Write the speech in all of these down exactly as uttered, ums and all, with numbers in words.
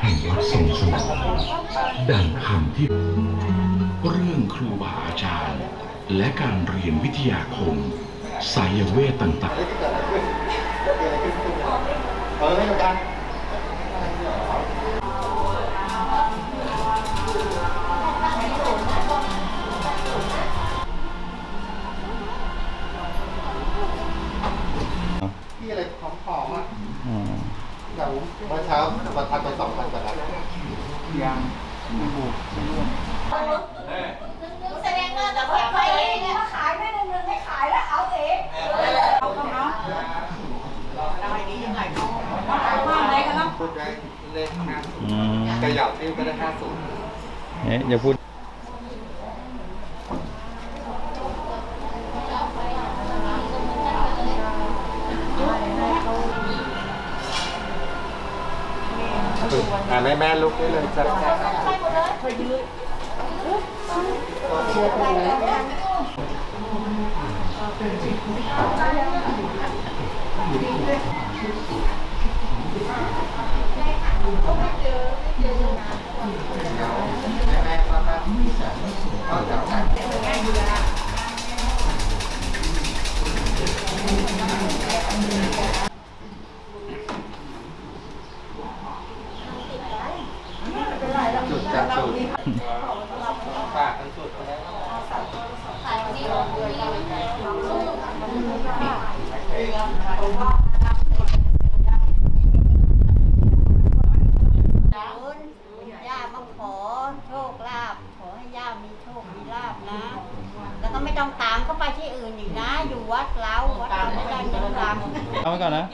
ให้มาทรงสนองดังคำที่เรื่องครูบาอาจารย์และการเรียนวิทยาคมไสยเวทต่างๆเมื่อเช้ามาทานไปสองพันกว่าล้านยังไม่บุกไม่ร่วงแสดงว่าจะเก็บไว้เองถ้าขายไม่เงินไม่ขายแล้วเอาเองเอาเนาะอะไรนี้ยังไงก็ว่าอะไรกันล่ะพูดได้เลขห้าศูนย์กระหยับนี่ก็ได้ห้าศูนย์เนี่ยอย่าพูดอ่าแม่แม่ลุกได้เลยจ้ะเอาไว้ก่อนนะ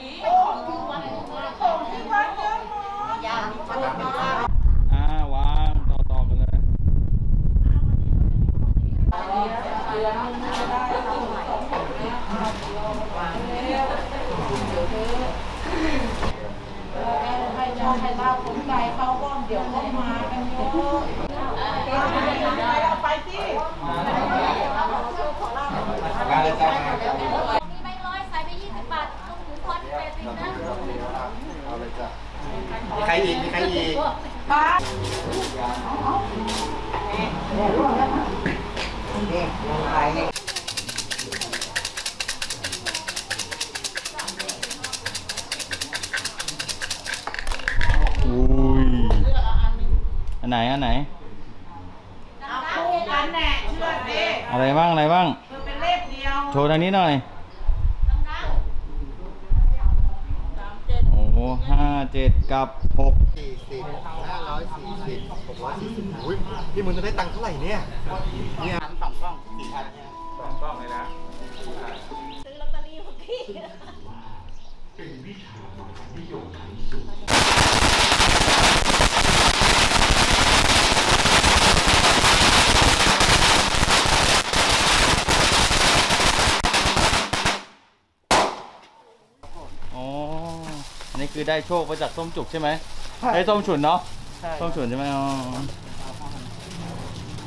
อ่าวางต่อต่อกันเลยให้ชอบให้เล่าผมใจเขาบ้องเดี๋ยวเขามากันเยอะไปที่มาเลยจ้ามีใครอีกมีใครอีกป้าอุ้ยอันไหนอันไหนเอาคู่กันแน่ช่วยดิอะไรบ้างอะไรบ้างเป็นเลขเดียวโชว์ทางนี้หน่อยห้าเจ็ดกับหกสี่สิบห้าร้อยสี่สิบหกร้อยสี่สิบอุ้ยพี่มึงจะได้ตังค์เท่าไหร่เนี่ยเนี่ยสองกล้องสี่พันสองกล้องเลยนะซื้อลอตเตอรี่ของพี่เป็นวิชานิยมไทยสูงคือได้โชคมาจากส้มจุกใช่ไหมได้ส้มฉุนเนาะส้มฉุนใช่ไหมอ๋อ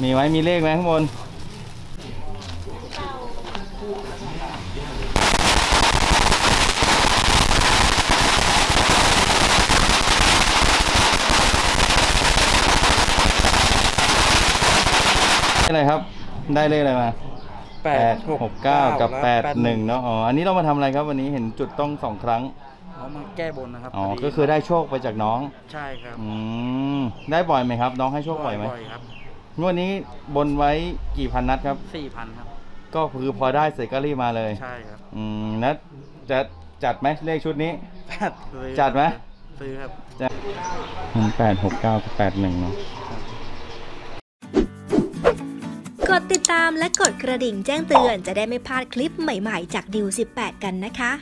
มีไว้มีเลขไหมข้างบนอะไรครับได้เลขอะไรมาแปดหกเก้ากับแปดหนึ่งเนาะอ๋ออันนี้เรามาทำอะไรครับวันนี้เห็นจุดต้องสองครั้งมาแก้บนนะครับอ๋อก็คือได้โชคไปจากน้องใช่ครับอืมได้บ่อยไหมครับน้องให้โชคบ่อยไหมบ่อยครับงวดนี้บนไว้กี่พันนัดครับสี่พันครับก็คือพอได้เสร็จก็รีบมาเลยใช่ครับอืมนัดจะจัดไหมเลขชุดนี้จัดไหมซื้อครับแปดหกเก้าแปดหนึ่งเนาะกดติดตามและกดกระดิ่งแจ้งเตือนจะได้ไม่พลาดคลิปใหม่ๆจากดิวสิบแปดกันนะคะ